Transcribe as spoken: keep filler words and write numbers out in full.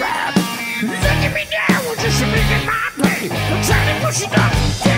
Look at me now, we're just a big in my pay. I'm trying to push it up.